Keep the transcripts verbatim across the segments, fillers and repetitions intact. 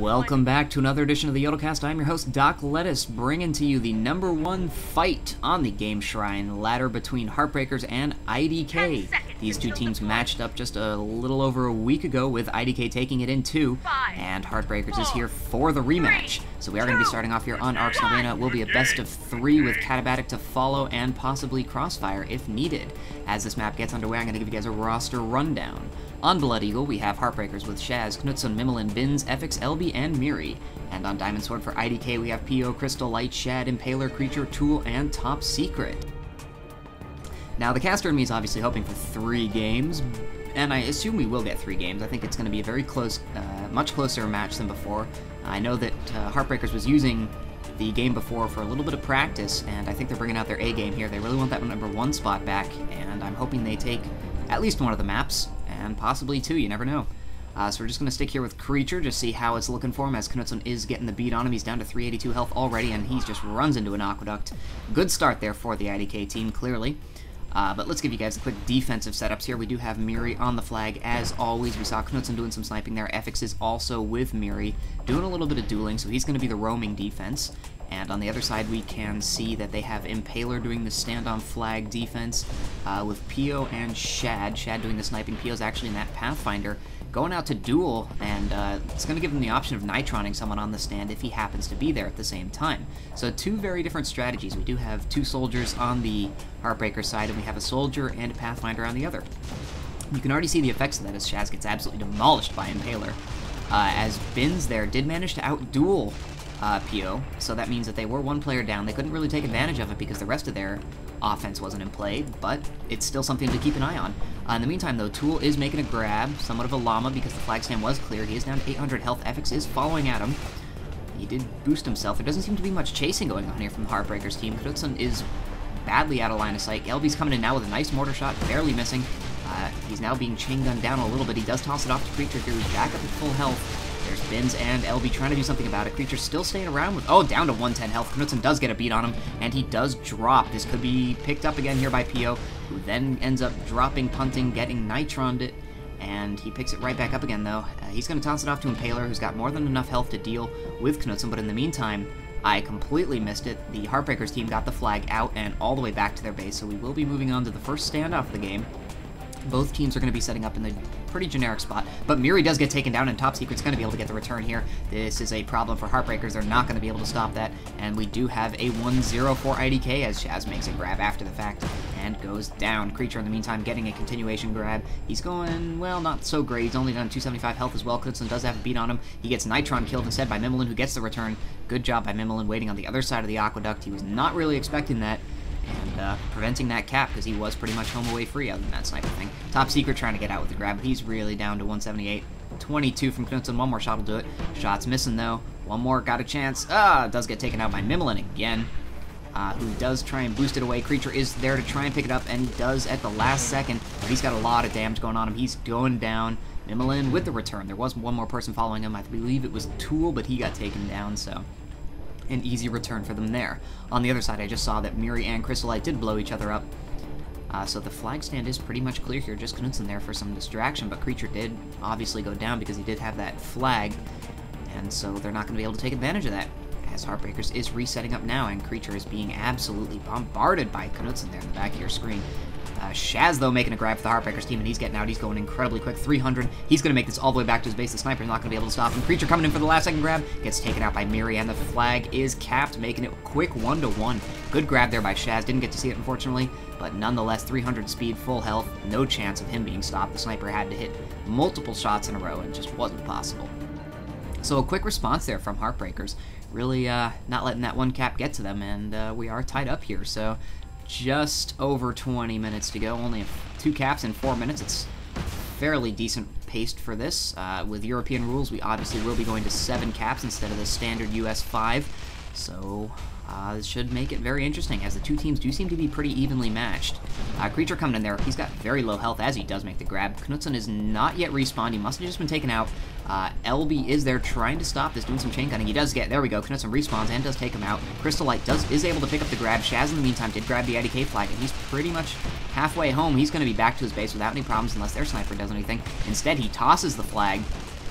Welcome back to another edition of the Yodelcast. I'm your host, DocLettuce, bringing to you the number one fight on the Game Shrine ladder between Heartbreakers and I D K. These two teams matched up just a little over a week ago, with I D K taking it in two, and Heartbreakers is here for the rematch. So we are going to be starting off here on Arx Arena. It will be a best of three with Katabatic to follow and possibly Crossfire if needed. As this map gets underway, I'm going to give you guys a roster rundown. On Blood Eagle, we have Heartbreakers with Shaz, Knutson, Mimelin, Binz, F X, L B, and Miri. And on Diamond Sword for I D K, we have P O, Crystal Light, Shad, Impaler, Creature, Tool, and Top Secret. Now, the caster in me is obviously hoping for three games, and I assume we will get three games. I think it's going to be a very close, uh, much closer match than before. I know that uh, Heartbreakers was using the game before for a little bit of practice, and I think they're bringing out their A game here. They really want that number one spot back, and I'm hoping they take at least one of the maps, and possibly two, you never know. Uh, so we're just going to stick here with Creature, just see how it's looking for him, as Knutson is getting the beat on him. He's down to three eighty-two health already, and he just runs into an aqueduct. Good start there for the I D K team, clearly. Uh, but let's give you guys a quick defensive setups here. We do have Miri on the flag, as always. We saw Knutson doing some sniping there. F X is also with Miri, doing a little bit of dueling, so he's going to be the roaming defense. And on the other side, we can see that they have Impaler doing the stand-on flag defense uh, with P O and Shad. Shad doing the sniping. P O's actually in that Pathfinder, going out to duel, and uh, it's going to give them the option of Nitroning someone on the stand if he happens to be there at the same time. So two very different strategies. We do have two soldiers on the Heartbreaker side, and we have a soldier and a Pathfinder on the other. You can already see the effects of that as Shaz gets absolutely demolished by Impaler, uh, as Binz there did manage to out-duel Uh, P O, so that means that they were one player down. They couldn't really take advantage of it because the rest of their offense wasn't in play, but it's still something to keep an eye on. Uh, in the meantime, though, Tool is making a grab, somewhat of a llama, because the flag stand was clear. He is down to eight hundred health. F X is following at him. He did boost himself. There doesn't seem to be much chasing going on here from the Heartbreakers team. Knutson is badly out of line of sight. L B's coming in now with a nice mortar shot, barely missing. Uh, he's now being chain gunned down a little bit. He does toss it off to Creature here. He's back up at full health. There's Binz and L B trying to do something about it. Creature's still staying around with... Oh, down to one ten health. Knutson does get a beat on him, and he does drop. This could be picked up again here by P O, who then ends up dropping, punting, getting Nitroned it, and he picks it right back up again, though. Uh, he's going to toss it off to Impaler, who's got more than enough health to deal with Knutson, but in the meantime, I completely missed it. The Heartbreakers team got the flag out and all the way back to their base, so we will be moving on to the first standoff of the game. Both teams are going to be setting up in the pretty generic spot, but Miri does get taken down, and Top Secret's going to be able to get the return here. This is a problem for Heartbreakers. They're not going to be able to stop that, and we do have a one zero for I D K as Shaz makes a grab after the fact and goes down. Creature, in the meantime, getting a continuation grab. He's going, well, not so great. He's only done two seventy-five health as well. Knutson does have a beat on him. He gets Nitron killed instead by Mimelin, who gets the return. Good job by Mimelin waiting on the other side of the aqueduct. He was not really expecting that, and uh, preventing that cap, because he was pretty much home away free other than that sniper thing. Top Secret trying to get out with the grab, but he's really down to one seventy-eight. twenty-two from Knutson, one more shot will do it. Shot's missing, though. One more, got a chance. Ah, does get taken out by Mimelin again, uh, who does try and boost it away. Creature is there to try and pick it up, and he does at the last second. He's got a lot of damage going on him. He's going down. Mimelin with the return. There was one more person following him. I believe it was Tool, but he got taken down, so... an easy return for them there. On the other side, I just saw that Miri and Crystalite did blow each other up. Uh, so the flag stand is pretty much clear here. Just Knutson there for some distraction, but Creature did obviously go down because he did have that flag, and so they're not going to be able to take advantage of that, as Heartbreakers is resetting up now, and Creature is being absolutely bombarded by Knutson there in the back of your screen. Uh, Shaz, though, making a grab for the Heartbreakers team, and he's getting out. He's going incredibly quick. three hundred. He's going to make this all the way back to his base. The sniper's not going to be able to stop him. Creature coming in for the last-second grab. Gets taken out by Miri, and the flag is capped, making it a quick one to one. Good grab there by Shaz. Didn't get to see it, unfortunately, but nonetheless, three hundred speed, full health. No chance of him being stopped. The sniper had to hit multiple shots in a row, and it just wasn't possible. So a quick response there from Heartbreakers. Really uh, not letting that one cap get to them, and uh, we are tied up here, so... just over twenty minutes to go. Only two caps in four minutes. It's fairly decent paced for this. Uh, with European rules, we obviously will be going to seven caps instead of the standard U S five. So uh, this should make it very interesting, as the two teams do seem to be pretty evenly matched. Uh, Creature coming in there. He's got very low health as he does make the grab. Knutson is not yet respawned. He must have just been taken out. Uh, L B is there trying to stop this, doing some chain gunning. He does get, there we go, Knutson respawns and does take him out. Crystalite does, is able to pick up the grab. Shaz, in the meantime, did grab the I D K flag, and he's pretty much halfway home. He's going to be back to his base without any problems unless their sniper does anything. Instead, he tosses the flag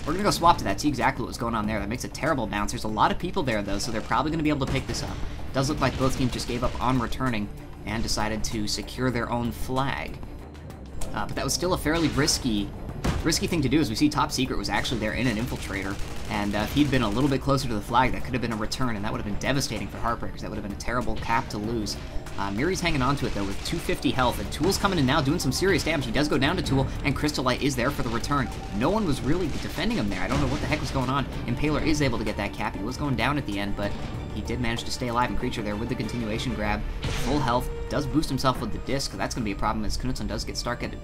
We're gonna go swap to that, see exactly what's going on there. That makes a terrible bounce. There's a lot of people there though, so they're probably gonna be able to pick this up. Does look like both teams just gave up on returning and decided to secure their own flag. Uh, but that was still a fairly risky, risky thing to do, as we see Top Secret was actually there in an Infiltrator, and uh, if he'd been a little bit closer to the flag, that could have been a return, and that would have been devastating for Heartbreakers. That would have been a terrible cap to lose. Uh, Miri's hanging on to it, though, with two fifty health, and Tool's coming in now, doing some serious damage. He does go down to Tool, and Crystallite is there for the return. No one was really defending him there. I don't know what the heck was going on. Impaler is able to get that cap. He was going down at the end, but he did manage to stay alive, and Creature there with the continuation grab. Full health, does boost himself with the disc. That's going to be a problem as Knutson does get Stark at,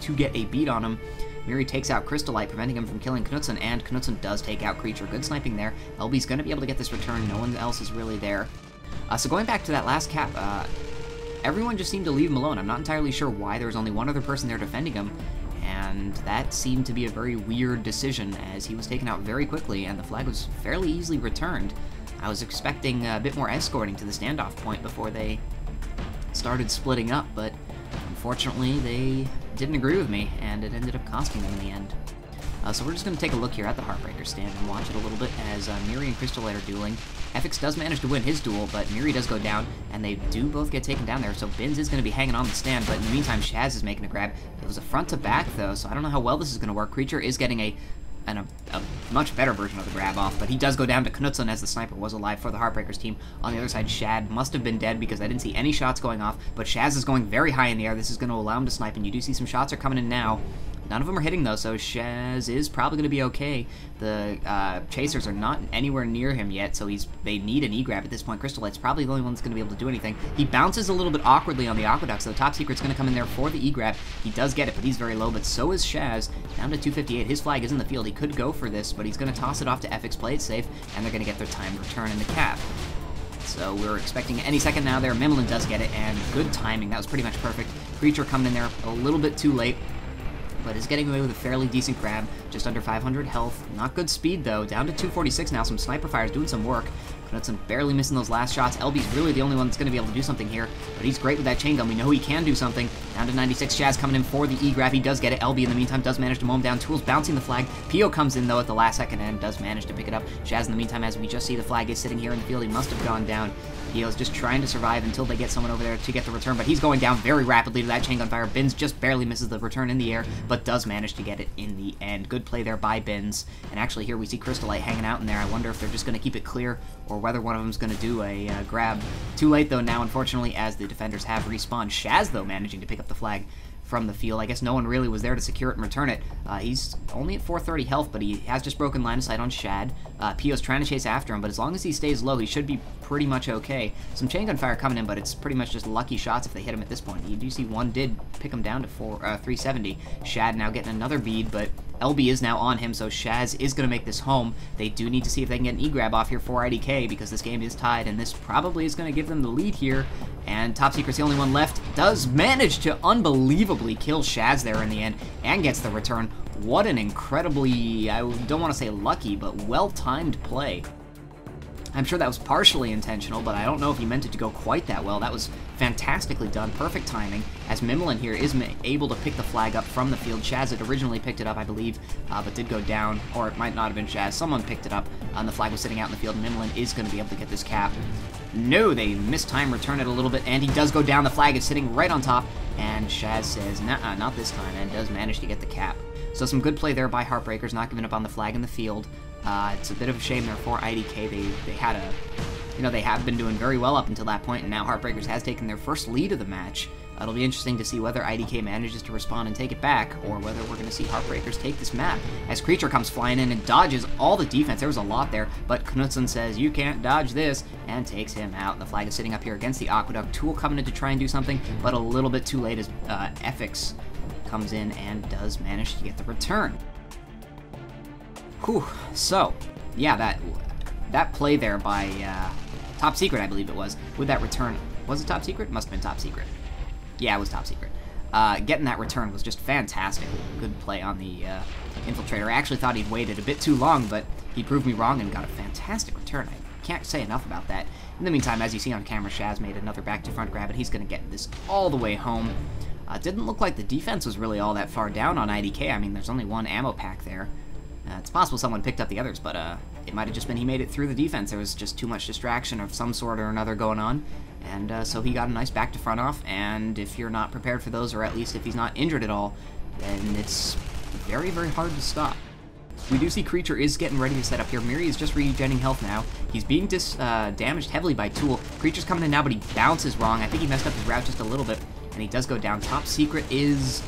to get a beat on him. Miri takes out Crystallite, preventing him from killing Knutson, and Knutson does take out Creature. Good sniping there. L B's going to be able to get this return. No one else is really there. Uh, so going back to that last cap, uh, everyone just seemed to leave him alone. I'm not entirely sure why. There was only one other person there defending him, and that seemed to be a very weird decision as he was taken out very quickly, and the flag was fairly easily returned. I was expecting a bit more escorting to the standoff point before they started splitting up, but unfortunately they didn't agree with me, and it ended up costing them in the end. Uh, so we're just going to take a look here at the Heartbreaker stand and watch it a little bit as uh, Miri and Crystallite are dueling. F X does manage to win his duel, but Miri does go down, and they do both get taken down there, so Binz is going to be hanging on the stand, but in the meantime, Shaz is making a grab. It was a front-to-back, though, so I don't know how well this is going to work. Creature is getting a, an, a, a much better version of the grab off, but he does go down to Knutson as the sniper was alive for the Heartbreakers team. On the other side, Shad must have been dead because I didn't see any shots going off, but Shaz is going very high in the air. This is going to allow him to snipe, and you do see some shots are coming in now. None of them are hitting, though, so Shaz is probably going to be okay. The uh, Chasers are not anywhere near him yet, so he's they need an E-grab at this point. Crystallite's probably the only one that's going to be able to do anything. He bounces a little bit awkwardly on the Aqueduct, so Top Secret's going to come in there for the E-grab. He does get it, but he's very low, but so is Shaz. Down to two fifty-eight. His flag is in the field. He could go for this, but he's going to toss it off to F X, play it safe, and they're going to get their timed return in the cap. So we're expecting any second now there. Mimelin does get it, and good timing. That was pretty much perfect. Creature coming in there a little bit too late, but is getting away with a fairly decent grab, just under five hundred health. Not good speed, though. Down to two forty-six now. Some sniper fires doing some work. Knutson barely missing those last shots. L B's really the only one that's going to be able to do something here, but he's great with that chain gun. We know he can do something. Down to ninety-six, Shaz coming in for the E-grab. He does get it. L B, in the meantime, does manage to mow him down. Tool's bouncing the flag. P O comes in, though, at the last second and does manage to pick it up. Shaz, in the meantime, as we just see the flag is sitting here in the field, he must have gone down. P O's just trying to survive until they get someone over there to get the return, but he's going down very rapidly to that chain gun fire. Binz just barely misses the return in the air, but does manage to get it in the end. Good play there by Binz. And actually, here we see Crystallite hanging out in there. I wonder if they're just going to keep it clear or whether one of them's going to do a uh, grab. Too late, though, now, unfortunately, as the defenders have respawned. Shaz, though, managing to pick up the flag from the field. I guess no one really was there to secure it and return it. Uh, he's only at four thirty health, but he has just broken line of sight on Shad. Uh, P O's trying to chase after him, but as long as he stays low, he should be pretty much okay. Some chain gun fire coming in, but it's pretty much just lucky shots if they hit him at this point. You do see one did pick him down to four, uh, three seventy. Shad now getting another bead, but L B is now on him, so Shaz is going to make this home. They do need to see if they can get an E-grab off here for I D K, because this game is tied, and this probably is going to give them the lead here. And Top Secret's the only one left. Does manage to unbelievably kill Shaz there in the end, and gets the return. What an incredibly, I don't want to say lucky, but well-timed play. I'm sure that was partially intentional, but I don't know if he meant it to go quite that well. That was fantastically done, perfect timing, as Mimelin here is able to pick the flag up from the field. Shaz had originally picked it up, I believe, uh, but did go down, or it might not have been Shaz. Someone picked it up, and the flag was sitting out in the field. Mimelin is going to be able to get this cap. No, they missed time, return it a little bit, and he does go down. The flag is sitting right on top, and Shaz says, nah, not this time, and does manage to get the cap. So some good play there by Heartbreakers, not giving up on the flag in the field. Uh, it's a bit of a shame there for I D K. They they had a, you know, they have been doing very well up until that point, and now Heartbreakers has taken their first lead of the match. Uh, it'll be interesting to see whether I D K manages to respond and take it back, or whether we're going to see Heartbreakers take this map. As Creature comes flying in and dodges all the defense, there was a lot there, but Knutson says, you can't dodge this, and takes him out. And the flag is sitting up here against the Aqueduct. Tool coming in to try and do something, but a little bit too late as uh, F X comes in and does manage to get the return. Whew, so, yeah, that that play there by uh, Top Secret, I believe it was, with that return. Was it Top Secret? Must have been Top Secret. Yeah, it was Top Secret. Uh, getting that return was just fantastic. Good play on the uh, Infiltrator. I actually thought he'd waited a bit too long, but he proved me wrong and got a fantastic return. I can't say enough about that. In the meantime, as you see on camera, Shaz made another back-to-front grab, and he's going to get this all the way home. Uh, didn't look like the defense was really all that far down on I D K. I mean, there's only one ammo pack there. Uh, it's possible someone picked up the others, but uh, it might have just been he made it through the defense. There was just too much distraction of some sort or another going on, and uh, so he got a nice back to front off, and if you're not prepared for those, or at least if he's not injured at all, then it's very, very hard to stop. We do see Creature is getting ready to set up here. Miri is just regenerating health now. He's being dis uh, damaged heavily by Tool. Creature's coming in now, but he bounces wrong. I think he messed up his route just a little bit, and he does go down. Top Secret is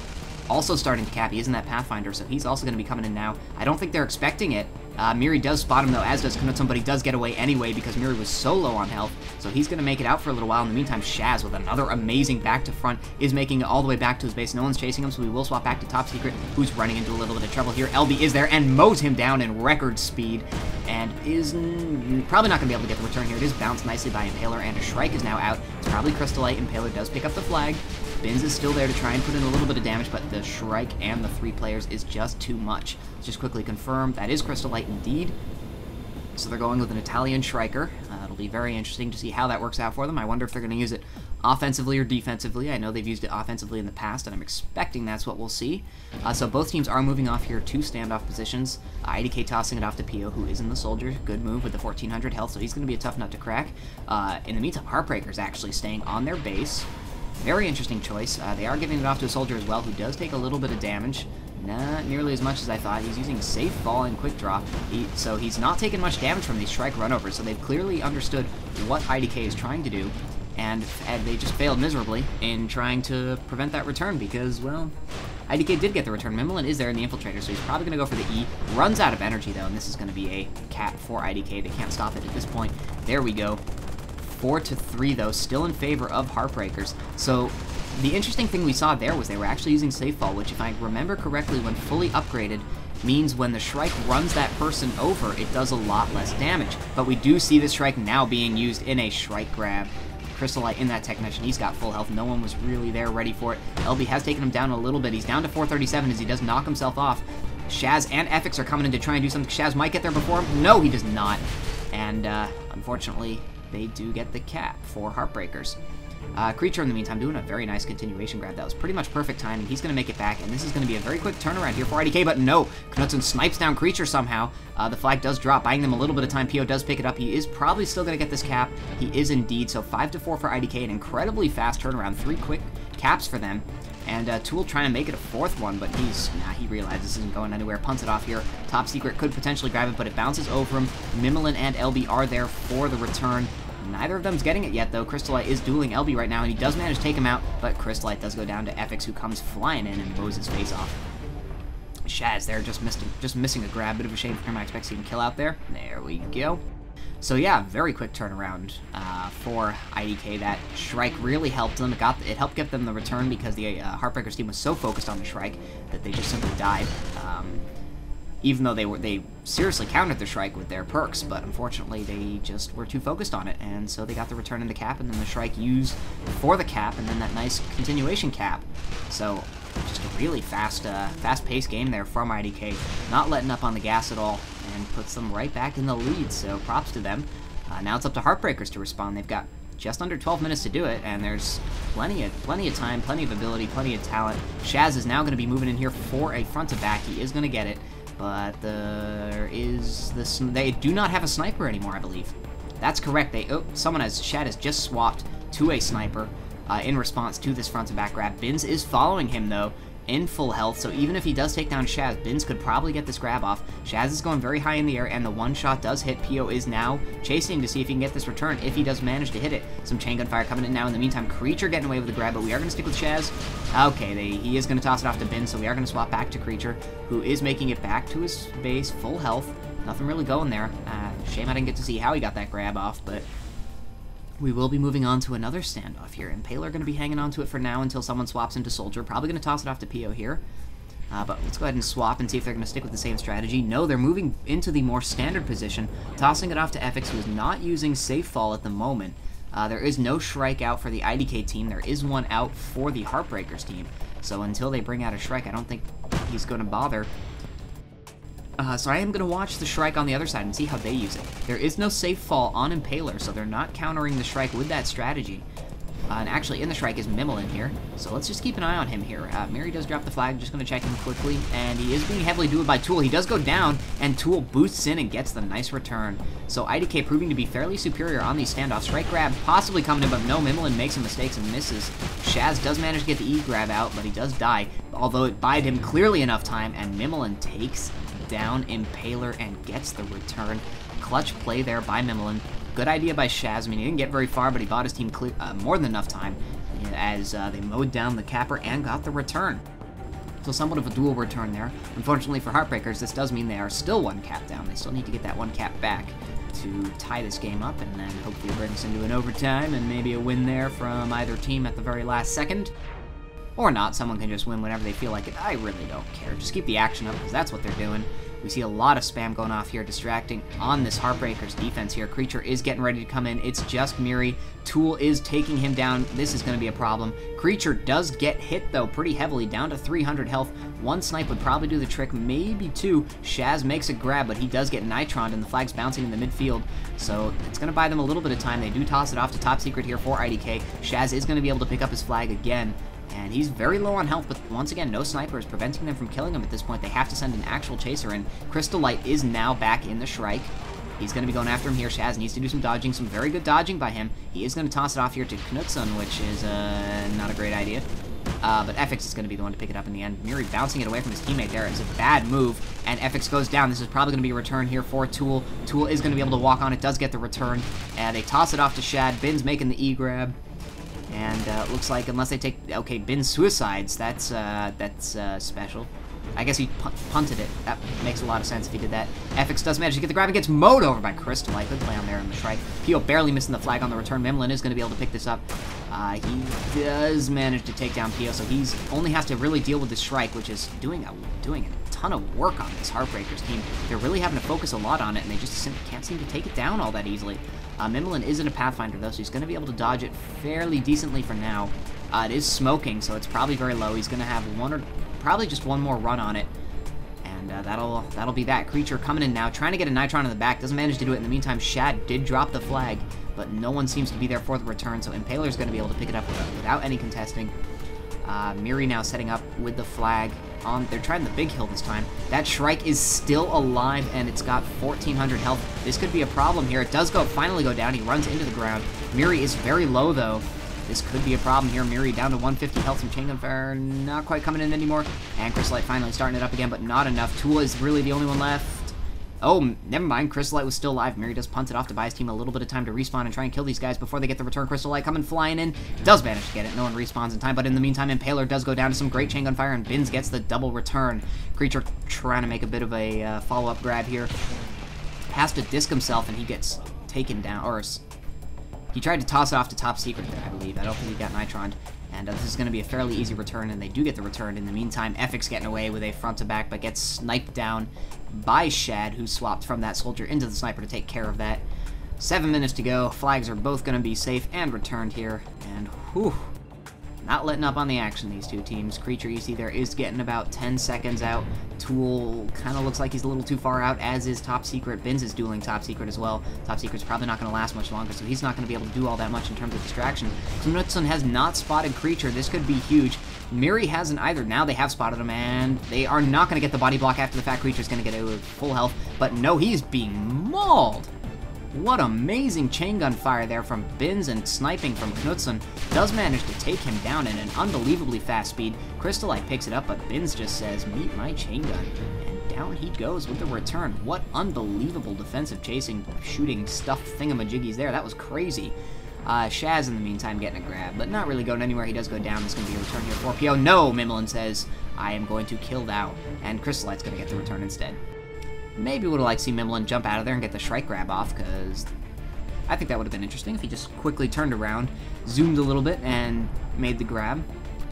also starting to cap. He isn't that Pathfinder, so he's also going to be coming in now. I don't think they're expecting it. Uh, Miri does spot him, though, as does Knutson, but he does get away anyway because Miri was so low on health, so he's going to make it out for a little while. In the meantime, Shaz, with another amazing back-to-front, is making it all the way back to his base. No one's chasing him, so we will swap back to Top Secret, who's running into a little bit of trouble here. L B is there and mows him down in record speed, and is probably not going to be able to get the return here. It is bounced nicely by Impaler, and a Shrike is now out. It's probably Crystallite. Impaler does pick up the flag. Binz is still there to try and put in a little bit of damage, but the Shrike and the three players is just too much. Let's just quickly confirm that is Crystallite indeed. So they're going with an Italian Shriker. Uh, it'll be very interesting to see how that works out for them. I wonder if they're going to use it offensively or defensively. I know they've used it offensively in the past, and I'm expecting that's what we'll see. Uh, so both teams are moving off here to standoff positions. Uh, I D K tossing it off to Pio, who is in the Soldier. Good move with the fourteen hundred health, so he's going to be a tough nut to crack. Uh, in the meantime, Heartbreaker's actually staying on their base. Very interesting choice. Uh, they are giving it off to a Soldier as well, who does take a little bit of damage. Not nearly as much as I thought. He's using Safe Fall and Quick Draw, he, so he's not taking much damage from these Shrike runovers, so they've clearly understood what I D K is trying to do, and, and they just failed miserably in trying to prevent that return because, well, I D K did get the return. Mimulin is there in the Infiltrator, so he's probably going to go for the E. Runs out of energy, though, and this is going to be a cap for I D K. They can't stop it at this point. There we go. four to three, though, still in favor of Heartbreakers. So the interesting thing we saw there was they were actually using Safe Fall, which, if I remember correctly, when fully upgraded, means when the Shrike runs that person over, it does a lot less damage. But we do see the Shrike now being used in a Shrike grab. Crystallite in that Technician. He's got full health. No one was really there ready for it. L B has taken him down a little bit. He's down to four thirty-seven as he does knock himself off. Shaz and F X are coming in to try and do something. Shaz might get there before him. No, he does not. And, uh, unfortunately, they do get the cap for Heartbreakers. Uh, Creature, in the meantime, doing a very nice continuation grab. That was pretty much perfect timing. He's going to make it back, and this is going to be a very quick turnaround here for I D K, but no! Knutson snipes down Creature somehow. Uh, the flag does drop, buying them a little bit of time. P O does pick it up. He is probably still going to get this cap. He is indeed, so five to four for I D K, an incredibly fast turnaround. Three quick caps for them. And uh, Tool trying to make it a fourth one, but he's, nah, he realizes this isn't going anywhere. Punts it off here. Top Secret could potentially grab it, but it bounces over him. Mimulin and L B are there for the return. Neither of them's getting it yet, though. Crystallite is dueling L B right now, and he does manage to take him out, but Crystallite does go down to F X, who comes flying in and blows his face off. Shaz there, just missed, just missing a grab. Bit of a shame for him. I expect he can kill out there. There we go. So yeah, very quick turnaround uh, for I D K. That Shrike really helped them. It, got, it helped get them the return because the uh, Heartbreakers team was so focused on the Shrike that they just simply died. Um, even though they were they seriously countered the Shrike with their perks, but unfortunately they just were too focused on it, and so they got the return in the cap, and then the Shrike used for the cap, and then that nice continuation cap. So just a really fast, uh, fast-paced game there from I D K, not letting up on the gas at all, and puts them right back in the lead, so props to them. Uh, now it's up to Heartbreakers to respond. They've got just under twelve minutes to do it, and there's plenty of plenty of time, plenty of ability, plenty of talent. Shaz is now going to be moving in here for a front-to-back. He is going to get it, but there is this, they do not have a sniper anymore, I believe. That's correct. They oh, someone has Shaz has just swapped to a sniper uh, in response to this front-to-back grab. Binz is following him, though, in full health, so even if he does take down Shaz, Binz could probably get this grab off. Shaz is going very high in the air, and the one shot does hit. P O is now chasing to see if he can get this return, if he does manage to hit it. Some chain gun fire coming in now. In the meantime, Creature getting away with the grab, but we are going to stick with Shaz. Okay, they, he is going to toss it off to Binz, so we are going to swap back to Creature, who is making it back to his base, full health. Nothing really going there. Uh, shame I didn't get to see how he got that grab off, but we will be moving on to another standoff here. Impaler going to be hanging on to it for now until someone swaps into Soldier. Probably going to toss it off to P O here. Uh, but let's go ahead and swap and see if they're going to stick with the same strategy. No, they're moving into the more standard position, tossing it off to F X, who is not using Safe Fall at the moment. Uh, there is no Shrike out for the I D K team. There is one out for the Heartbreakers team. So until they bring out a Shrike, I don't think he's going to bother. Uh, so I am going to watch the Shrike on the other side and see how they use it. There is no Safe Fall on Impaler, so they're not countering the Shrike with that strategy. Uh, and actually in the Shrike is Mimel in here, so let's just keep an eye on him here. Uh, Miri does drop the flag, just gonna check him quickly, and he is being heavily dueled by Tool. He does go down, and Tool boosts in and gets the nice return. So I D K proving to be fairly superior on these standoffs. Shrike grab possibly coming in, but no, Mimel makes some mistakes and misses. Shaz does manage to get the E-grab out, but he does die, although it buyed him clearly enough time, and Mimel takes down Impaler and gets the return. Clutch play there by Mimel. Good idea by Shaz. I mean, he didn't get very far, but he bought his team clear, uh, more than enough time as uh, they mowed down the capper and got the return. So somewhat of a dual return there. Unfortunately for Heartbreakers, this does mean they are still one cap down. They still need to get that one cap back to tie this game up, and then hopefully bring us into an overtime and maybe a win there from either team at the very last second. Or not, someone can just win whenever they feel like it. I really don't care. Just keep the action up, because that's what they're doing. We see a lot of spam going off here, distracting on this Heartbreakers defense here. Creature is getting ready to come in. It's just Miri. Tool is taking him down. This is going to be a problem. Creature does get hit, though, pretty heavily, down to three hundred health. One snipe would probably do the trick, maybe two. Shaz makes a grab, but he does get Nitroned, and the flag's bouncing in the midfield. So it's going to buy them a little bit of time. They do toss it off to Top Secret here for I D K. Shaz is going to be able to pick up his flag again. And he's very low on health, but once again, no sniper is preventing them from killing him at this point. They have to send an actual chaser in. Crystal Light is now back in the Shrike. He's going to be going after him here. Shaz needs to do some dodging, some very good dodging by him. He is going to toss it off here to Knutson, which is uh, not a great idea. Uh, but F X is going to be the one to pick it up in the end. Miri bouncing it away from his teammate there is a bad move, and F X goes down. This is probably going to be a return here for Tool. Tool is going to be able to walk on it, does get the return. And they toss it off to Shad. Bin's making the E-grab. And uh, it looks like unless they take, okay, Bin suicides. That's uh, that's uh, special. I guess he pun punted it. That makes a lot of sense if he did that. F X does manage to get the grab and gets mowed over by Crystal. I could play on there in the Shrike. Pio barely missing the flag on the return. Mimlin is going to be able to pick this up. Uh, he does manage to take down Pio, so he's only has to really deal with the Shrike, which is doing a doing a ton of work on this Heartbreakers team. They're really having to focus a lot on it, and they just can't seem to take it down all that easily. Uh, Mimlin isn't a Pathfinder, though, so he's going to be able to dodge it fairly decently for now. Uh, it is smoking, so it's probably very low. He's going to have one or probably just one more run on it, and uh, that'll that'll be that. Creature coming in now, trying to get a Nitron in the back. Doesn't manage to do it. In the meantime, Shad did drop the flag, but no one seems to be there for the return, so Impaler's going to be able to pick it up without, without any contesting. Uh, Miri now setting up with the flag. On, they're trying the big hill this time. That Shrike is still alive, and it's got fourteen hundred health. This could be a problem here. It does go finally go down. He runs into the ground. Miri is very low, though. This could be a problem here. Miri down to one fifty health from Chain Gunfire. Not quite coming in anymore. And Crystalite finally starting it up again, but not enough. Tool is really the only one left. Oh, never mind. Crystalite was still alive. Miri does punt it off to buy his team a little bit of time to respawn and try and kill these guys before they get the return. Crystalite coming flying in. Does manage to get it. No one respawns in time, but in the meantime, Impaler does go down to some great Chain Gunfire, and Binz gets the double return. Creature trying to make a bit of a uh, follow-up grab here. Has to disc himself, and he gets taken down, or he tried to toss it off to Top Secret there, I believe. I don't think he got Nitroned. And uh, this is going to be a fairly easy return, and they do get the return. In the meantime, F X getting away with a front-to-back, but gets sniped down by Shad, who swapped from that soldier into the sniper to take care of that. Seven minutes to go. Flags are both going to be safe and returned here. And, whew, not letting up on the action, these two teams. Creature, you see there, is getting about ten seconds out. Tool kind of looks like he's a little too far out, as is Top Secret. Binz is dueling Top Secret as well. Top Secret's probably not going to last much longer, so he's not going to be able to do all that much in terms of distraction. Knutson has not spotted Creature. This could be huge. Miri hasn't either. Now they have spotted him, and they are not going to get the body block after the fact. Creature's going to get it with full health, but no, he's being mauled. What amazing Chain Gun Fire there from Binz, and sniping from Knutson does manage to take him down in an unbelievably fast speed. Crystalite picks it up, but Binz just says, "Meet my chain gun," and down he goes with the return. What unbelievable defensive chasing, shooting stuff thingamajiggies there. That was crazy. Uh, Shaz in the meantime getting a grab, but not really going anywhere. He does go down. There's going to be a return here for P O. No, Mimlin says, "I am going to kill thou," and Crystalite's going to get the return instead. Maybe would have liked to see Mimlin jump out of there and get the Shrike grab off, because I think that would have been interesting if he just quickly turned around, zoomed a little bit, and made the grab.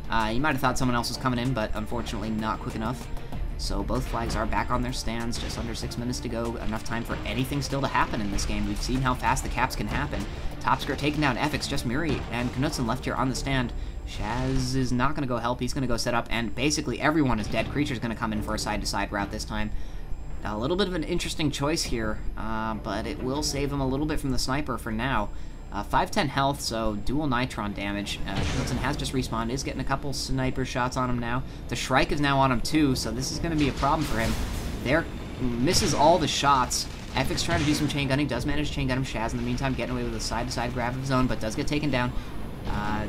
Uh, you might have thought someone else was coming in, but unfortunately not quick enough. So both flags are back on their stands, just under six minutes to go. Enough time for anything still to happen in this game. We've seen how fast the caps can happen. Top Secret taking down F X, just Miri and Knutson left here on the stand. Shaz is not going to go help. He's going to go set up, and basically everyone is dead. Creature's going to come in for a side-to-side route this time. A little bit of an interesting choice here, uh, but it will save him a little bit from the sniper for now. Uh, five ten health, so dual Nitron damage. Uh, Johnson has just respawned, is getting a couple sniper shots on him now. The Shrike is now on him too, so this is going to be a problem for him. There, misses all the shots. Epic's trying to do some chain gunning, does manage to chain gun him. Shaz, in the meantime, getting away with a side-to-side grab of his own, but does get taken down. Uh,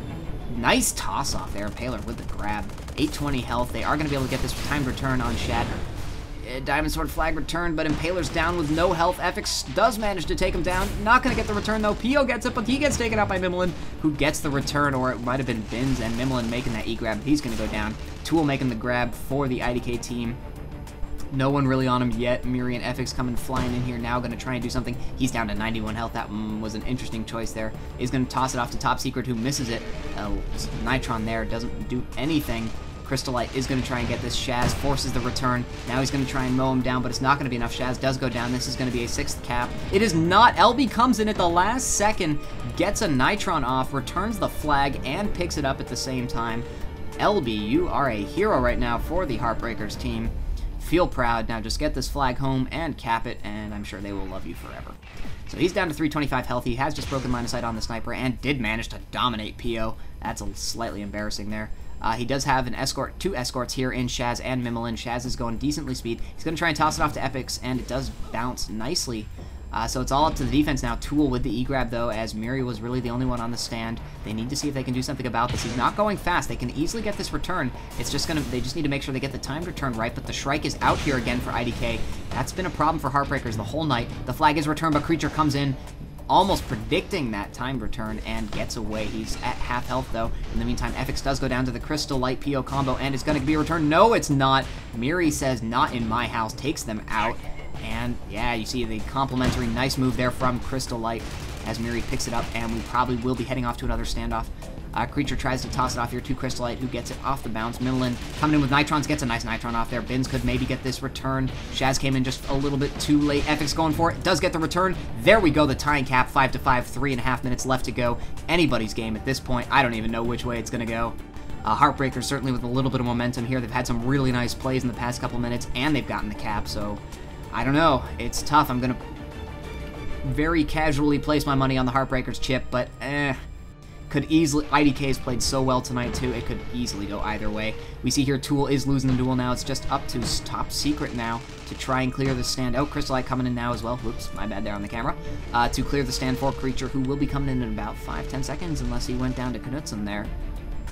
nice toss-off there, Paler with the grab. eight twenty health, they are going to be able to get this timed return on Shatner. Diamond Sword flag return, but Impaler's down with no health. F X does manage to take him down. Not going to get the return, though. P O gets it, but he gets taken out by Mimelin, who gets the return, or it might have been Binz and Mimelin making that E-grab. He's going to go down. Tool making the grab for the I D K team. No one really on him yet. Miri and F X coming flying in here now, going to try and do something. He's down to ninety-one health. That mm, was an interesting choice there. He's going to toss it off to Top Secret, who misses it. Uh, Nitron there doesn't do anything. Crystallite is going to try and get this. Shaz forces the return. Now he's going to try and mow him down, but it's not going to be enough. Shaz does go down. This is going to be a sixth cap. It is not. L B comes in at the last second, gets a Nitron off, returns the flag, and picks it up at the same time. L B, you are a hero right now for the Heartbreakers team. Feel proud. Now just get this flag home and cap it, and I'm sure they will love you forever. So he's down to three twenty-five health. He has just broken line of sight on the sniper and did manage to dominate P O. That's a slightly embarrassing there. Uh, he does have an escort, two escorts here in Shaz and Mimelin. Shaz is going decently speed. He's going to try and toss it off to Epix, and it does bounce nicely. Uh, so it's all up to the defense now. Tool with the E-grab, though, as Miri was really the only one on the stand. They need to see if they can do something about this. He's not going fast. They can easily get this return. It's just going to, they just need to make sure they get the timed return right, but the Shrike is out here again for I D K. That's been a problem for Heartbreakers the whole night. The flag is returned, but Creature comes in, almost predicting that timed return, and gets away. He's at half health, though. In the meantime, F X does go down to the Crystal Light P O combo, and it's going to be returned. No, it's not. Miri says, not in my house, takes them out. And, yeah, you see the complimentary nice move there from Crystal Light as Miri picks it up, and we probably will be heading off to another standoff. Uh, Creature tries to toss it off here to Crystal Light, who gets it off the bounce. Mimelin coming in with Nitrons, gets a nice Nitron off there. Binz could maybe get this return. Shaz came in just a little bit too late. F X going for it, does get the return. There we go, the tying cap, five to five, three and a half minutes left to go. Anybody's game at this point. I don't even know which way it's going to go. Uh, Heartbreakers certainly with a little bit of momentum here. They've had some really nice plays in the past couple minutes, and they've gotten the cap, so I don't know. It's tough. I'm going to very casually place my money on the Heartbreakers chip, but eh. Could easily, I D K has played so well tonight too, it could easily go either way. We see here Tool is losing the duel now. It's just up to Top Secret now to try and clear the stand. Oh, Crystallite coming in now as well. Whoops, my bad there on the camera. Uh, to clear the stand for Creature, who will be coming in in about five ten seconds, unless he went down to Knudsen there.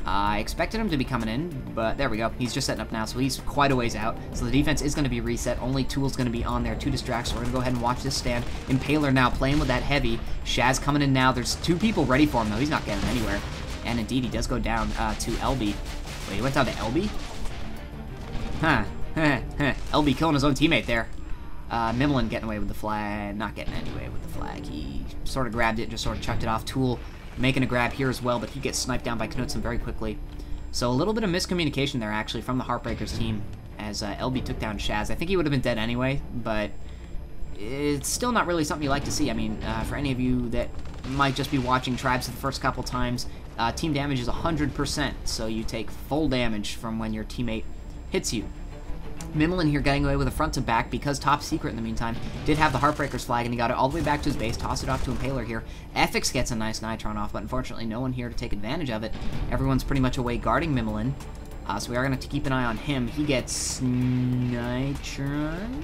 I expected him to be coming in, but there we go. He's just setting up now, so he's quite a ways out. So the defense is going to be reset. Only Tool's going to be on there to distract, so we're going to go ahead and watch this stand. Impaler now playing with that heavy. Shaz coming in now. There's two people ready for him, though. He's not getting anywhere. And indeed, he does go down uh, to L B. Wait, he went down to L B? Huh. L B killing his own teammate there. Uh, Mimelin getting away with the flag. Not getting anyway with the flag. He sort of grabbed it, just sort of chucked it off. Tool making a grab here as well, but he gets sniped down by Knudsen very quickly. So a little bit of miscommunication there, actually, from the Heartbreakers team, as uh, L B took down Shaz. I think he would have been dead anyway, but it's still not really something you like to see. I mean, uh, for any of you that might just be watching Tribes for the first couple times, uh, team damage is one hundred percent, so you take full damage from when your teammate hits you. Mimelin here getting away with a front to back because Top Secret in the meantime did have the Heartbreakers flag, and he got it all the way back to his base, tossed it off to Impaler here. F X gets a nice Nitron off, but unfortunately no one here to take advantage of it. Everyone's pretty much away guarding Mimelin, uh, so we are going to keep an eye on him. He gets Nitron,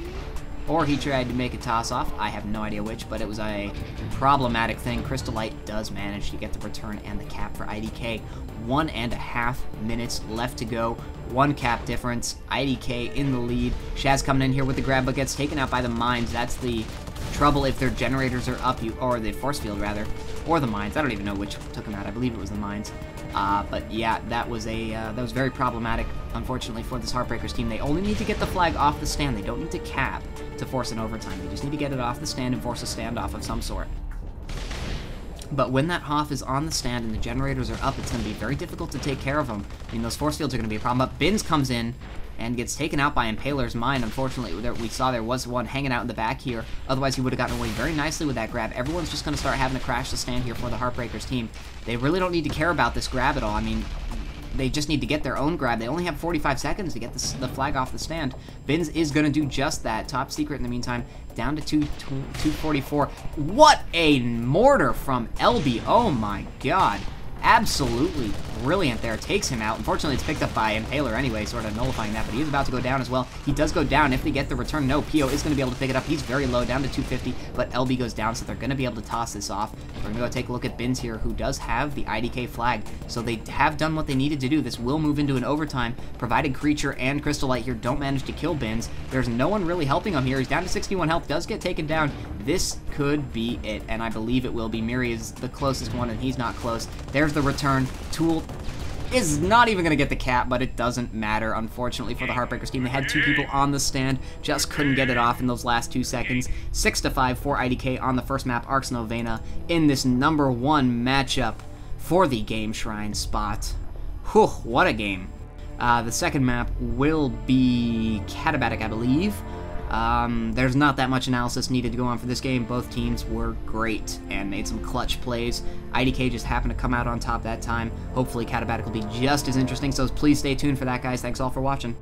or he tried to make a toss-off. I have no idea which, but it was a problematic thing. Crystallite does manage to get the return and the cap for I D K. One and a half minutes left to go. One cap difference. I D K in the lead. Shaz coming in here with the grab, but gets taken out by the mines. That's the trouble if their generators are up, you or the force field, rather. Or the mines. I don't even know which took him out. I believe it was the mines. Uh, but yeah, that was a uh, that was very problematic, unfortunately, for this Heartbreakers team. They only need to get the flag off the stand. They don't need to cap to force an overtime. They just need to get it off the stand and force a standoff of some sort. But when that Hoff is on the stand and the generators are up, it's going to be very difficult to take care of them. I mean, those force fields are going to be a problem. But Binz comes in and gets taken out by Impaler's mine. Unfortunately, there, we saw there was one hanging out in the back here. Otherwise, he would have gotten away very nicely with that grab. Everyone's just going to start having to crash the stand here for the Heartbreakers team. They really don't need to care about this grab at all. I mean, they just need to get their own grab. They only have forty-five seconds to get this, the flag off the stand. Binz is going to do just that. Top secret in the meantime, down to two forty-four. What a mortar from L B. Oh my god. Absolutely brilliant there. Takes him out. Unfortunately, it's picked up by Impaler anyway, sort of nullifying that, but he is about to go down as well. He does go down. If they get the return, no, P O is going to be able to pick it up. He's very low, down to two fifty, but L B goes down, so they're going to be able to toss this off. We're going to go take a look at Binz here, who does have the I D K flag, so they have done what they needed to do. This will move into an overtime, provided Creature and Crystal Light here don't manage to kill Binz. There's no one really helping him here. He's down to sixty-one health, does get taken down. This could be it, and I believe it will be. Miri is the closest one, and he's not close. There's the return. Tool is not even going to get the cap, but it doesn't matter, unfortunately, for the Heartbreakers team. They had two people on the stand, just couldn't get it off in those last two seconds. six to five for I D K on the first map, Arx Novena, in this number one matchup for the Game Shrine spot. Whew, what a game. Uh, the second map will be Katabatic, I believe. Um, there's not that much analysis needed to go on for this game. Both teams were great and made some clutch plays. I D K just happened to come out on top that time. Hopefully Katabatic will be just as interesting, so please stay tuned for that, guys. Thanks all for watching.